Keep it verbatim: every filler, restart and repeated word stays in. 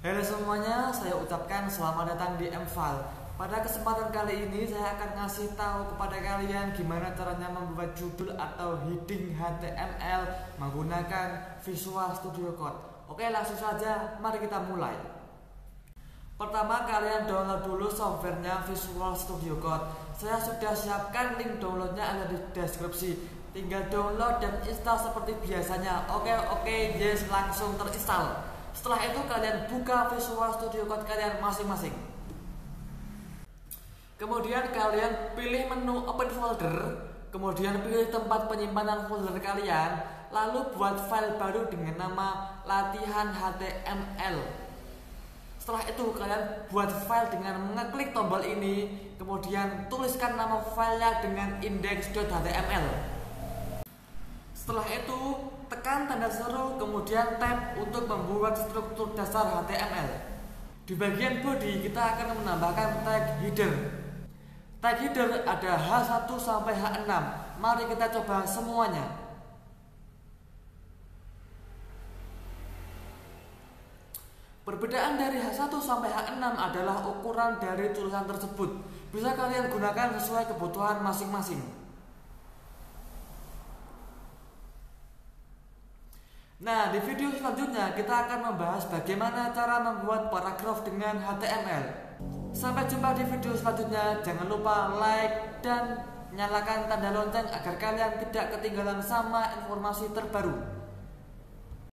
Halo semuanya, saya ucapkan selamat datang di Mval. Pada kesempatan kali ini saya akan ngasih tahu kepada kalian gimana caranya membuat judul atau heading H T M L menggunakan Visual Studio Code. Oke, langsung saja mari kita mulai. Pertama, kalian download dulu softwarenya Visual Studio Code. Saya sudah siapkan link downloadnya ada di deskripsi. Tinggal download dan install seperti biasanya. Oke, oke, yes, langsung terinstall. Setelah itu kalian buka Visual Studio Code kalian masing-masing. Kemudian kalian pilih menu Open Folder, kemudian pilih tempat penyimpanan folder kalian, lalu buat file baru dengan nama latihan H T M L. Setelah itu kalian buat file dengan mengeklik tombol ini, kemudian tuliskan nama filenya dengan index.html. Setelah itu tekan tanda seru, kemudian tab untuk membuat struktur dasar H T M L. Di bagian body kita akan menambahkan tag header. Tag header ada H satu sampai H enam. Mari kita coba semuanya. Perbedaan dari H satu sampai H enam adalah ukuran dari tulisan tersebut. Bisa kalian gunakan sesuai kebutuhan masing-masing. Nah, di video selanjutnya kita akan membahas bagaimana cara membuat paragraf dengan H T M L. Sampai jumpa di video selanjutnya. Jangan lupa like dan nyalakan tanda lonceng agar kalian tidak ketinggalan sama informasi terbaru.